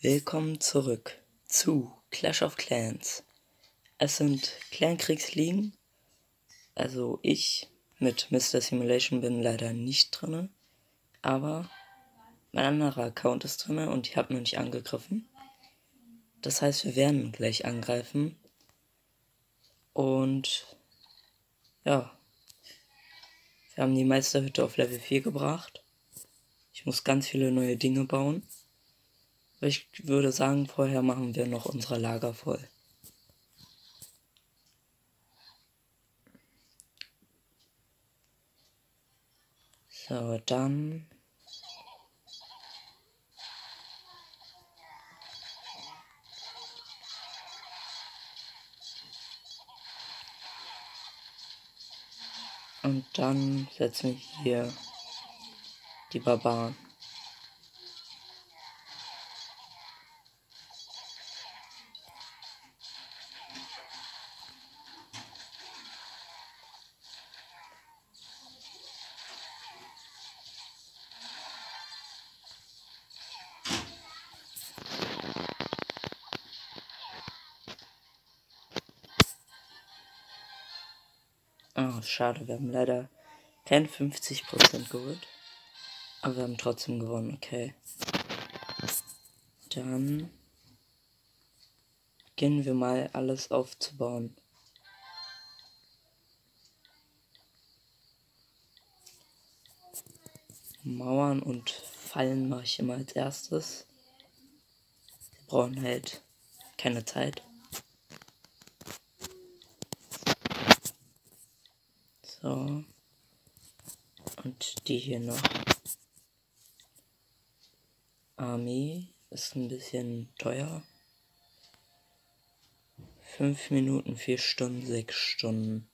Willkommen zurück zu Clash of Clans. Es sind Clankriegsligen. Also ich mit Mr. Simulation bin leider nicht drin, aber mein anderer Account ist drin und ich habe noch nicht angegriffen. Das heißt, wir werden gleich angreifen. Und ja, wir haben die Meisterhütte auf Level 4 gebracht. Ich muss ganz viele neue Dinge bauen. Aber ich würde sagen, vorher machen wir noch unsere Lager voll. So, dann und dann setzen wir hier die Barbaren. Oh, schade, wir haben leider kein 50% geholt. Aber wir haben trotzdem gewonnen, okay. Dann beginnen wir mal alles aufzubauen. Mauern und Fallen mache ich immer als erstes. Wir brauchen halt keine Zeit. So, und die hier noch. Armee ist ein bisschen teuer. 5 Minuten, 4 Stunden, 6 Stunden.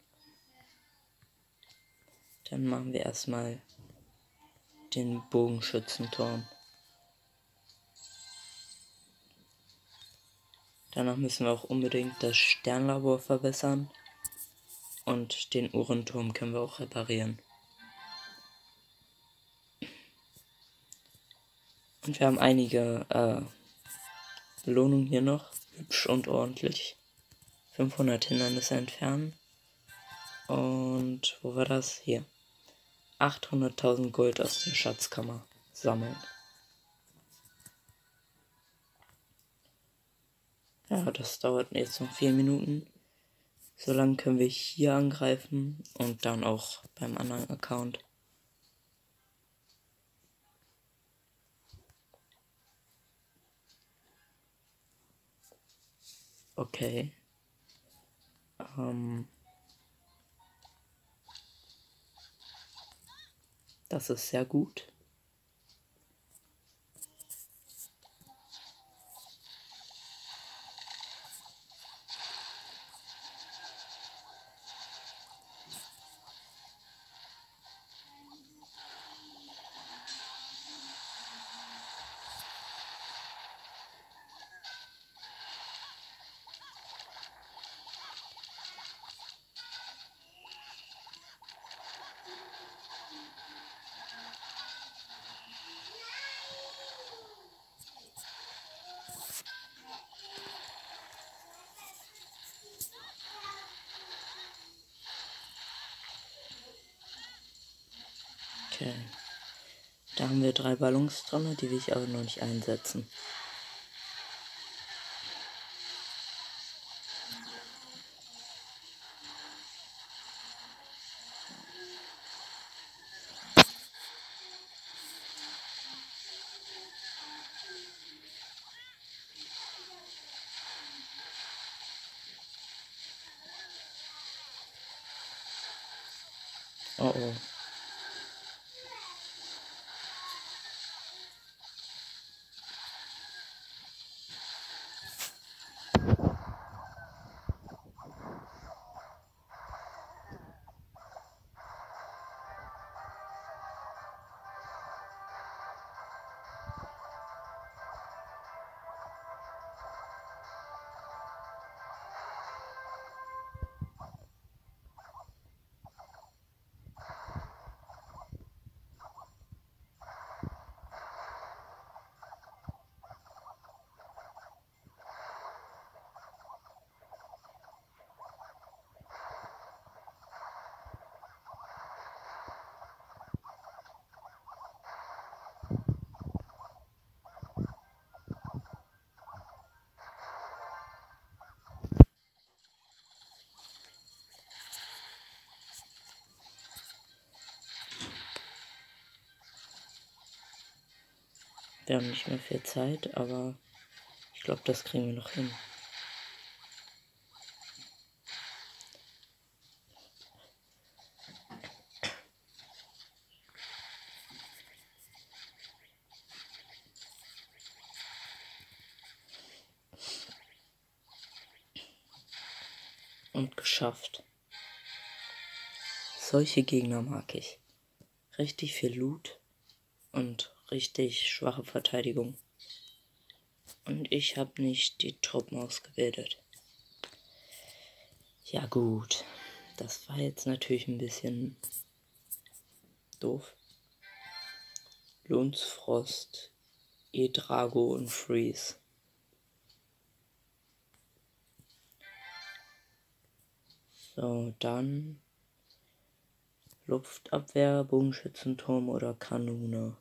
Dann machen wir erstmal den Bogenschützenturm. Danach müssen wir auch unbedingt das Sternlabor verbessern. Und den Uhrenturm können wir auch reparieren. Und wir haben einige Belohnungen hier noch. Hübsch und ordentlich. 500 Hindernisse entfernen. Und wo war das? Hier. 800.000 Gold aus der Schatzkammer sammeln. Ja, das dauert jetzt noch 4 Minuten. Solange können wir hier angreifen und dann auch beim anderen Account. Okay. Das ist sehr gut. Okay. Da haben wir 3 Ballons dran, die will ich aber noch nicht einsetzen. Oh oh. Wir haben nicht mehr viel Zeit, aber ich glaube, das kriegen wir noch hin. Und geschafft. Solche Gegner mag ich. Richtig viel Loot und richtig schwache Verteidigung. Und ich habe nicht die Truppen ausgebildet. Ja gut, das war jetzt natürlich ein bisschen doof. Lohnsfrost, Edrago und Freeze. So, dann Luftabwehr, Bogenschützenturm oder Kanone.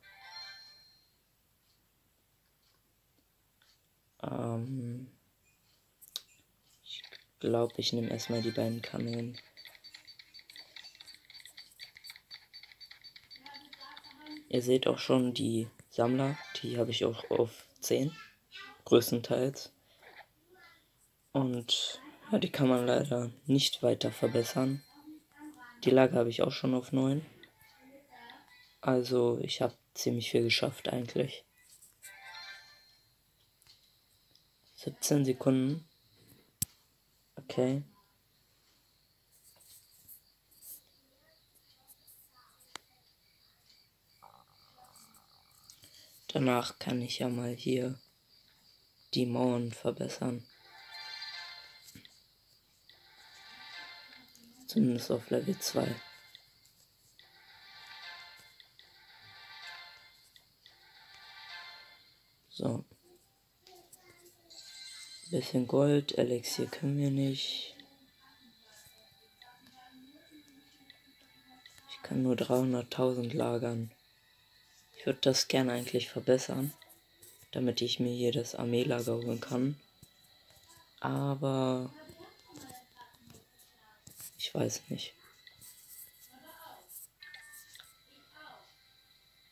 Ich glaube, ich nehme erstmal die beiden Kanonen. Ihr seht auch schon die Sammler, die habe ich auch auf 10, größtenteils. Und ja, die kann man leider nicht weiter verbessern. Die Lage habe ich auch schon auf 9. Also ich habe ziemlich viel geschafft eigentlich. 17 Sekunden. Okay. Danach kann ich ja mal hier die Mauern verbessern. Zumindest auf Level 2. So. Bisschen Gold, Elixier können wir nicht. Ich kann nur 300.000 lagern. Ich würde das gerne eigentlich verbessern, damit ich mir hier das Armeelager holen kann. Aber ich weiß nicht.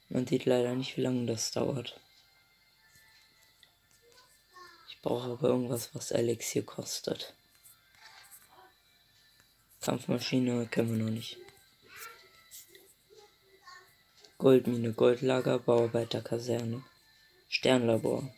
Man sieht leider nicht, wie lange das dauert. Ich brauche aber irgendwas, was Elixier kostet. Kampfmaschine können wir noch nicht. Goldmine, Goldlager, Bauarbeiterkaserne, Sternlabor.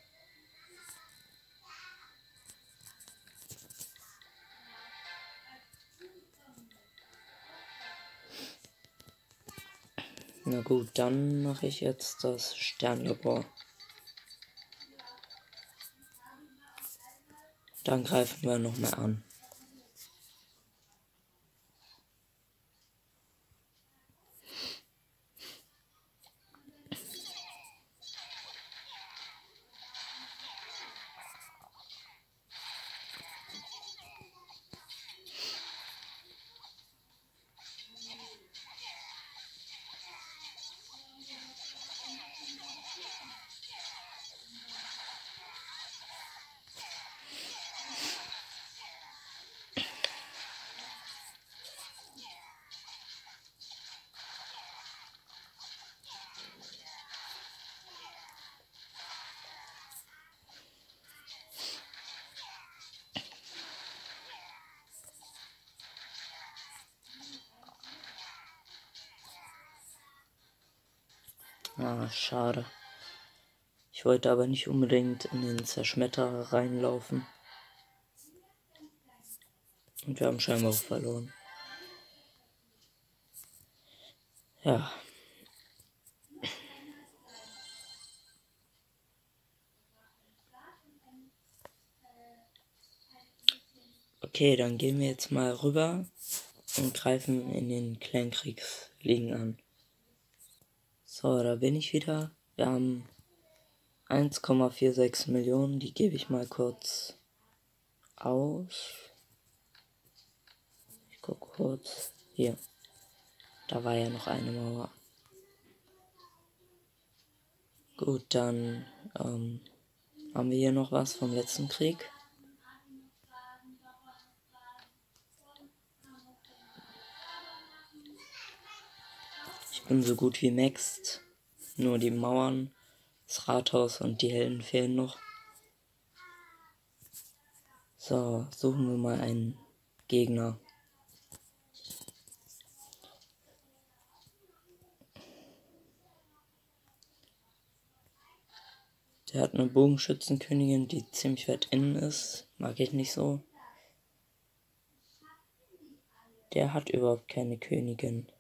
Na gut, dann mache ich jetzt das Sternlabor. Dann greifen wir nochmal an. Ah, schade. Ich wollte aber nicht unbedingt in den Zerschmetterer reinlaufen. Und wir haben scheinbar auch verloren. Ja. Okay, dann gehen wir jetzt mal rüber und greifen in den Clankriegsligen an. So, da bin ich wieder. Wir haben 1,46 Millionen, die gebe ich mal kurz aus. Ich gucke kurz. Hier. Da war ja noch eine Mauer. Gut, dann haben wir hier noch was vom letzten Krieg. Bin so gut wie maxed, nur die Mauern Das Rathaus und die Helden fehlen noch. So, suchen wir mal einen Gegner. Der hat eine Bogenschützenkönigin, die ziemlich weit innen ist. Mag ich nicht so. Der hat überhaupt keine Königin.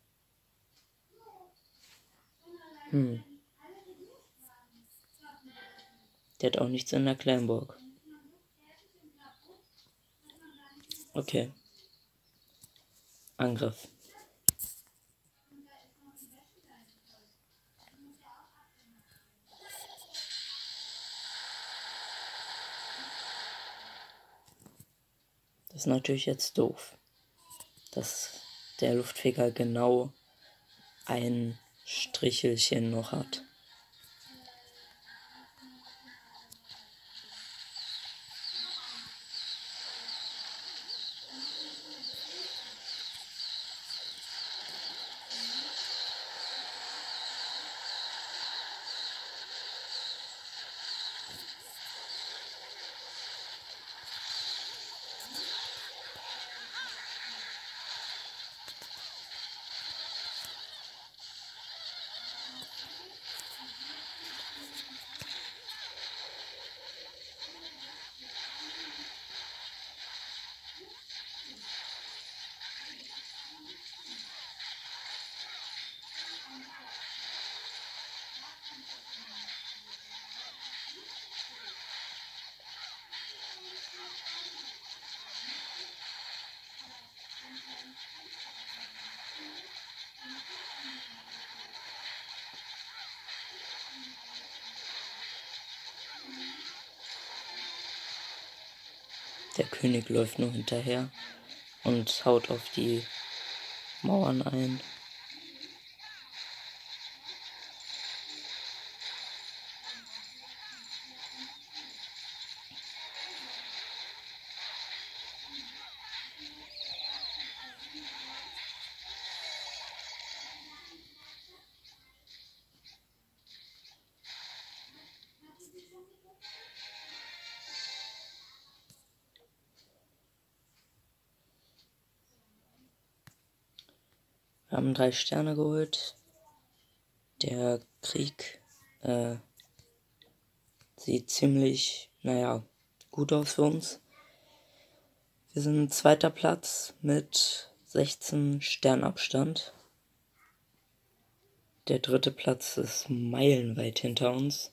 Der hat auch nichts in der Kleinburg. Okay. Angriff. Das ist natürlich jetzt doof, dass der Luftfeger genau ein Strichelchen noch hat. Der König läuft nur hinterher und haut auf die Mauern ein. Wir haben 3 Sterne geholt. Der Krieg sieht ziemlich, gut aus für uns. Wir sind 2. Platz mit 16 Sternabstand. Der 3. Platz ist meilenweit hinter uns.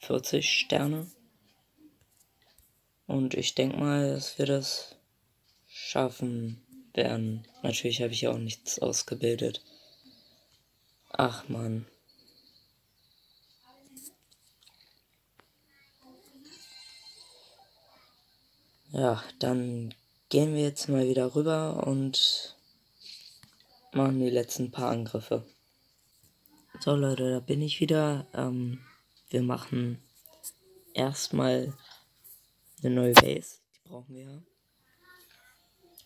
40 Sterne. Und ich denke mal, dass wir das schaffen werden. Natürlich habe ich ja auch nichts ausgebildet. Ach man. Ja, dann gehen wir jetzt mal wieder rüber und machen die letzten paar Angriffe. So Leute, da bin ich wieder. Wir machen erstmal eine neue Base. Die brauchen wir ja.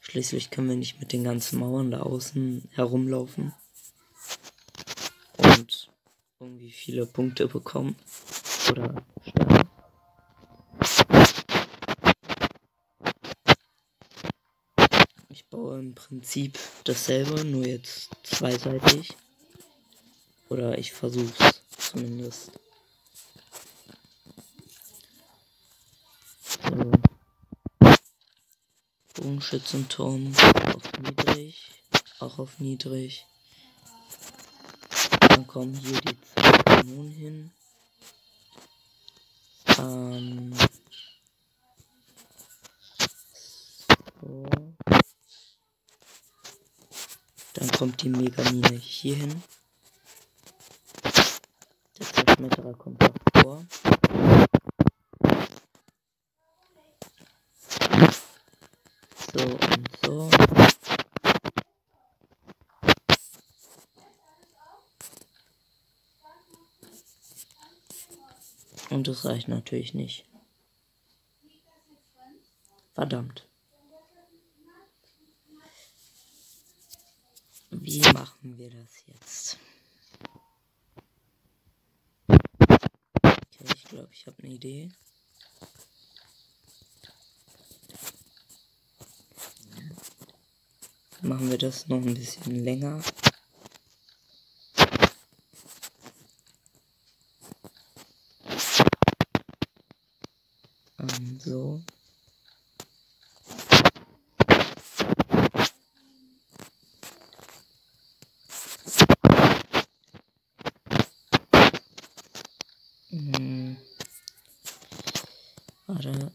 Schließlich können wir nicht mit den ganzen Mauern da außen herumlaufen und irgendwie viele Punkte bekommen oder sterben. Ich baue im Prinzip dasselbe, nur jetzt zweiseitig. Oder ich versuch's zumindest. Bogenschützenturm auf niedrig, auch auf niedrig. Dann kommen hier die 2 Kanonen hin. So. Dann kommt die Megamine hier hin. Der Zerschmetterer kommt auch vor. So und so. Und das reicht natürlich nicht. Verdammt. Wie machen wir das jetzt? Ich habe eine Idee. Machen wir das noch ein bisschen länger. So. Warte.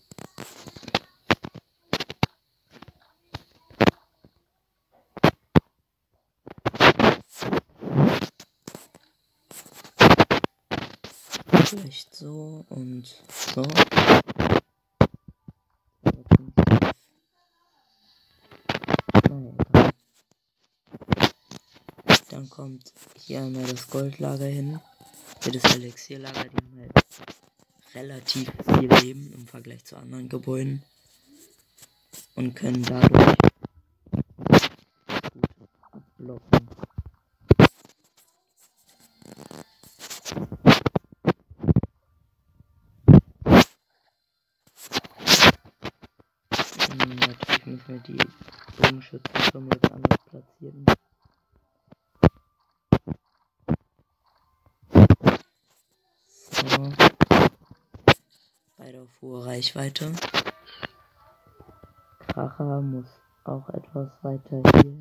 Vielleicht so und so. Dann kommt hier einmal das Goldlager hin. Hier das Elixierlager, die haben halt relativ viel Leben im Vergleich zu anderen Gebäuden. Und können dadurch gut abblocken. Und natürlich müssen wir die Bogenschützen schon mal anders platzieren. Beide auf hohe Reichweite. Kracher muss auch etwas weiter hier.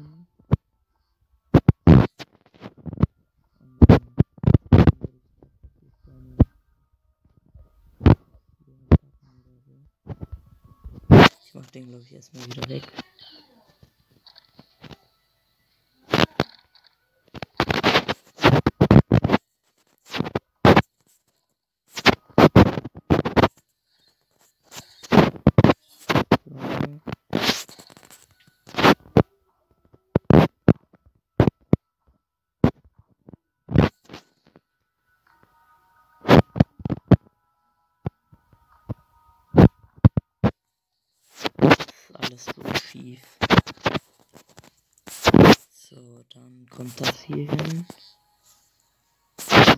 Ich mach den, glaube ich, erstmal wieder weg. So schief. So, dann kommt das hier hin. So.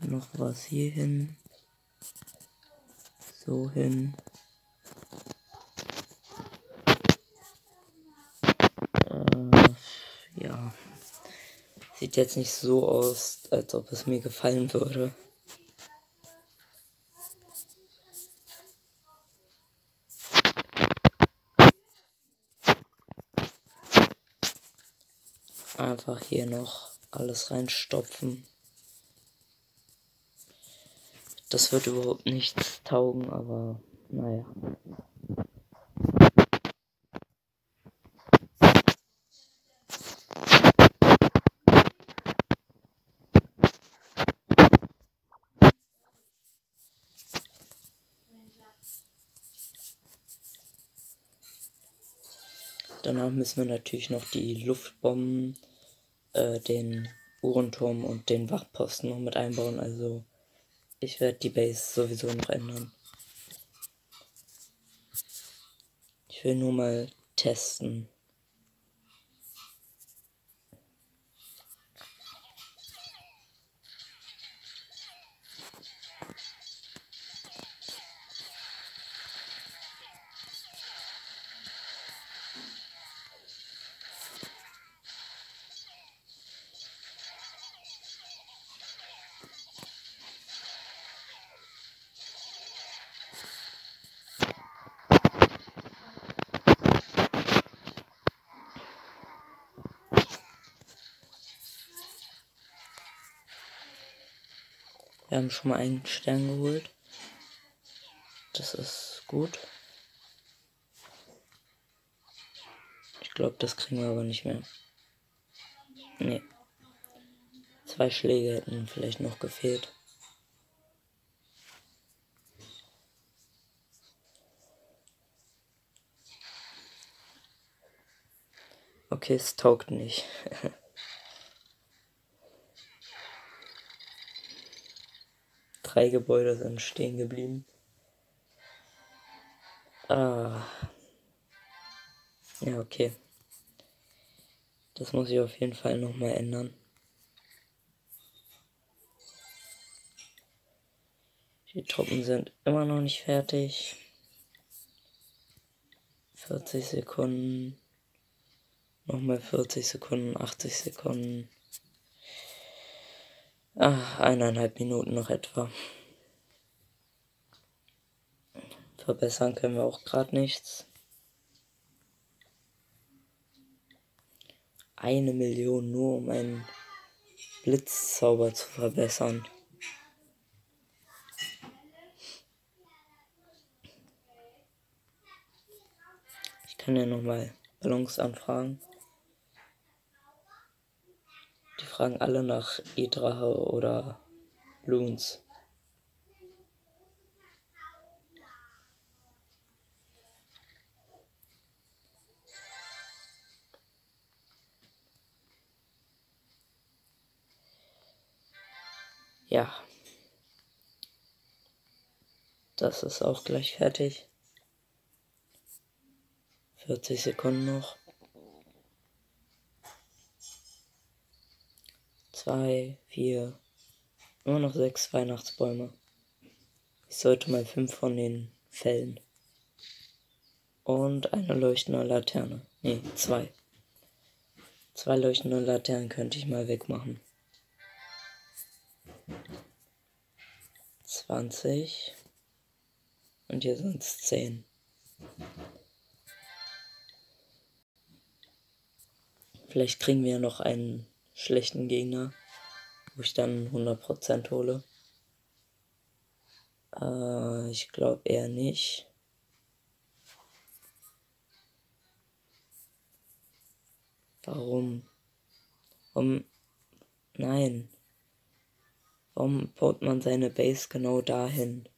Noch was hier hin. So hin. Ja. Sieht jetzt nicht so aus, als ob es mir gefallen würde. Einfach hier noch alles reinstopfen. Das wird überhaupt nichts taugen, aber naja. Danach müssen wir natürlich noch die Luftbomben, den Uhrenturm und den Wachposten noch mit einbauen. Also ich werde die Base sowieso noch ändern. Ich will nur mal testen. Wir haben schon mal einen Stern geholt. Das ist gut. Ich glaube, das kriegen wir aber nicht mehr. Nee. 2 Schläge hätten vielleicht noch gefehlt. Okay, es taugt nicht. Gebäude sind stehen geblieben. Ja, okay. Das muss ich auf jeden Fall nochmal ändern. Die Truppen sind immer noch nicht fertig. 40 Sekunden. Nochmal 40 Sekunden, 80 Sekunden. Ach, 1,5 Minuten noch etwa. Verbessern können wir auch gerade nichts. 1 Million nur, um einen Blitzzauber zu verbessern. Ich kann ja nochmal Ballons anfragen. Die fragen alle nach E-Drache oder Loons. Ja, das ist auch gleich fertig. 40 Sekunden noch. 2, 4, nur noch 6 Weihnachtsbäume. Ich sollte mal 5 von denen fällen. Und eine leuchtende Laterne. Ne, 2. 2 leuchtende Laternen könnte ich mal wegmachen. 20 und hier sind es 10. Vielleicht kriegen wir ja noch einen schlechten Gegner, wo ich dann 100% hole. Ich glaube eher nicht. Warum? Nein. Warum baut man seine Base genau dahin?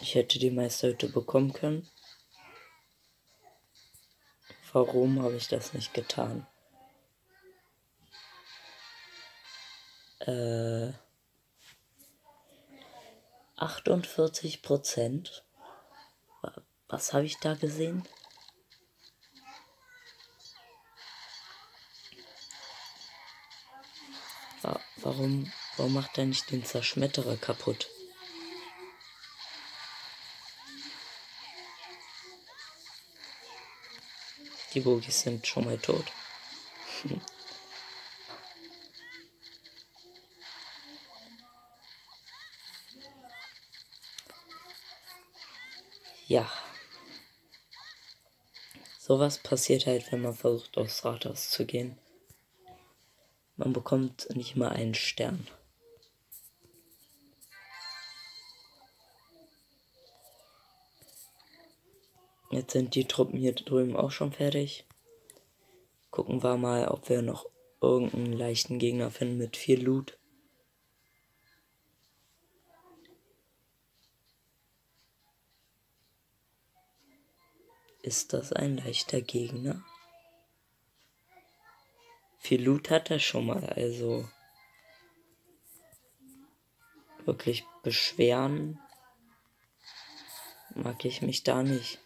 Ich hätte die Meisterhütte bekommen können. Warum habe ich das nicht getan? Äh, 48%? Was habe ich da gesehen? Warum macht er nicht den Zerschmetterer kaputt? Die Bogis sind schon mal tot. Ja. Sowas passiert halt, wenn man versucht, aufs Rathaus zu gehen. Man bekommt nicht mal einen Stern. Jetzt sind die Truppen hier drüben auch schon fertig. Gucken wir mal, ob wir noch irgendeinen leichten Gegner finden mit viel Loot. Ist das ein leichter Gegner? Viel Loot hat er schon mal, also wirklich beschweren mag ich mich da nicht.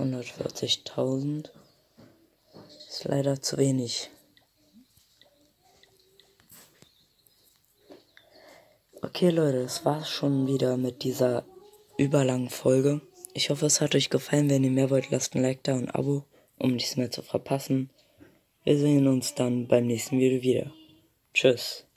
140.000. Ist leider zu wenig. Okay Leute, das war's schon wieder mit dieser überlangen Folge. Ich hoffe, es hat euch gefallen. Wenn ihr mehr wollt, lasst ein Like da und ein Abo, um nichts mehr zu verpassen. Wir sehen uns dann beim nächsten Video wieder. Tschüss.